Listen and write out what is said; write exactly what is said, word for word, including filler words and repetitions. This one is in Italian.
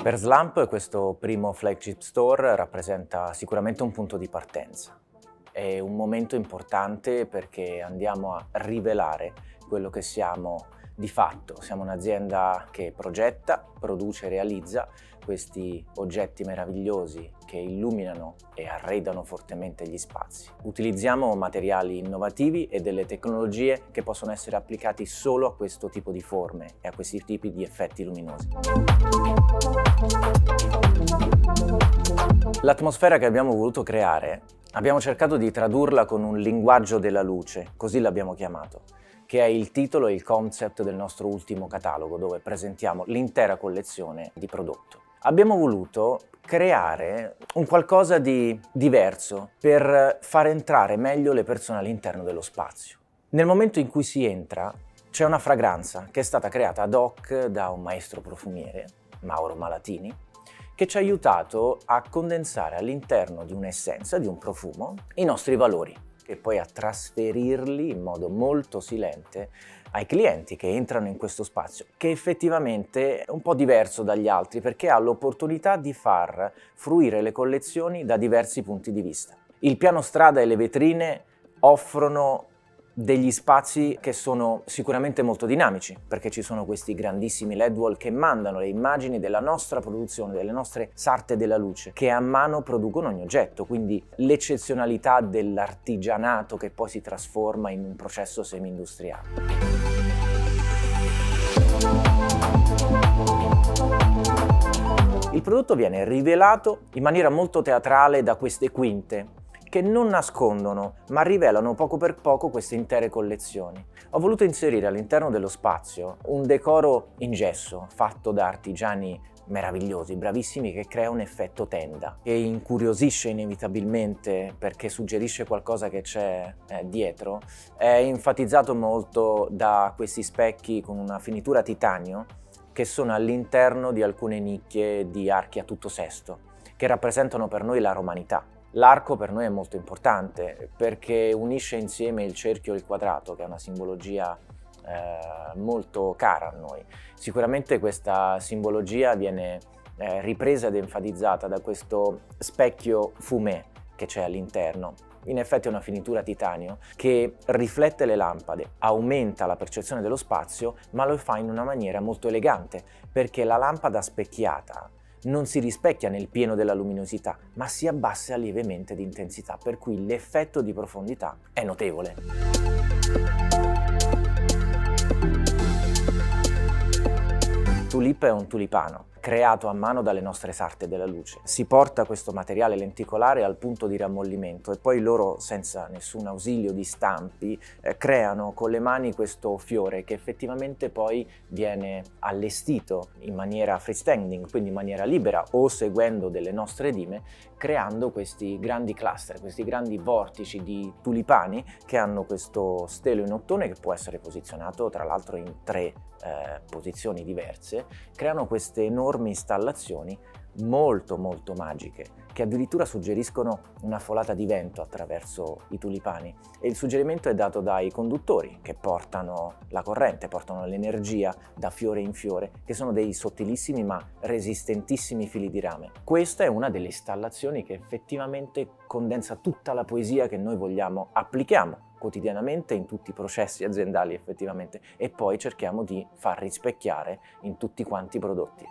Per Slamp questo primo flagship store rappresenta sicuramente un punto di partenza. È un momento importante perché andiamo a rivelare quello che siamo di fatto. Siamo un'azienda che progetta, produce e realizza questi oggetti meravigliosi che illuminano e arredano fortemente gli spazi. Utilizziamo materiali innovativi e delle tecnologie che possono essere applicati solo a questo tipo di forme e a questi tipi di effetti luminosi. L'atmosfera che abbiamo voluto creare abbiamo cercato di tradurla con un linguaggio della luce, così l'abbiamo chiamato, che è il titolo e il concept del nostro ultimo catalogo, dove presentiamo l'intera collezione di prodotto. Abbiamo voluto creare un qualcosa di diverso per far entrare meglio le persone all'interno dello spazio. Nel momento in cui si entra c'è una fragranza che è stata creata ad hoc da un maestro profumiere, Mauro Malatini, che ci ha aiutato a condensare all'interno di un'essenza, di un profumo, i nostri valori, e poi a trasferirli in modo molto silente ai clienti che entrano in questo spazio, che effettivamente è un po' diverso dagli altri perché ha l'opportunità di far fruire le collezioni da diversi punti di vista. Il piano strada e le vetrine offrono degli spazi che sono sicuramente molto dinamici, perché ci sono questi grandissimi L E D wall che mandano le immagini della nostra produzione, delle nostre sarte della luce, che a mano producono ogni oggetto, quindi l'eccezionalità dell'artigianato che poi si trasforma in un processo semi-industriale. Il prodotto viene rivelato in maniera molto teatrale da queste quinte, che non nascondono, ma rivelano poco per poco queste intere collezioni. Ho voluto inserire all'interno dello spazio un decoro in gesso fatto da artigiani meravigliosi, bravissimi, che crea un effetto tenda che incuriosisce inevitabilmente perché suggerisce qualcosa che c'è eh, dietro. È enfatizzato molto da questi specchi con una finitura titanio che sono all'interno di alcune nicchie di archi a tutto sesto che rappresentano per noi la romanità. L'arco per noi è molto importante perché unisce insieme il cerchio e il quadrato, che è una simbologia eh, molto cara a noi. Sicuramente questa simbologia viene eh, ripresa ed enfatizzata da questo specchio fumé che c'è all'interno. In effetti è una finitura titanio che riflette le lampade, aumenta la percezione dello spazio, ma lo fa in una maniera molto elegante perché la lampada specchiata non si rispecchia nel pieno della luminosità, ma si abbassa lievemente di intensità, per cui l'effetto di profondità è notevole. Tulip è un tulipano creato a mano dalle nostre sarte della luce. Si porta questo materiale lenticolare al punto di rammollimento e poi loro, senza nessun ausilio di stampi, eh, creano con le mani questo fiore che effettivamente poi viene allestito in maniera freestanding, quindi in maniera libera o seguendo delle nostre dime, creando questi grandi cluster, questi grandi vortici di tulipani che hanno questo stelo in ottone che può essere posizionato tra l'altro in tre eh, posizioni diverse, creano queste enormi installazioni molto molto magiche che addirittura suggeriscono una folata di vento attraverso i tulipani, e il suggerimento è dato dai conduttori che portano la corrente, portano l'energia da fiore in fiore, che sono dei sottilissimi ma resistentissimi fili di rame. Questa è una delle installazioni che effettivamente condensa tutta la poesia che noi vogliamo applichiamo quotidianamente in tutti i processi aziendali effettivamente, e poi cerchiamo di far rispecchiare in tutti quanti i prodotti.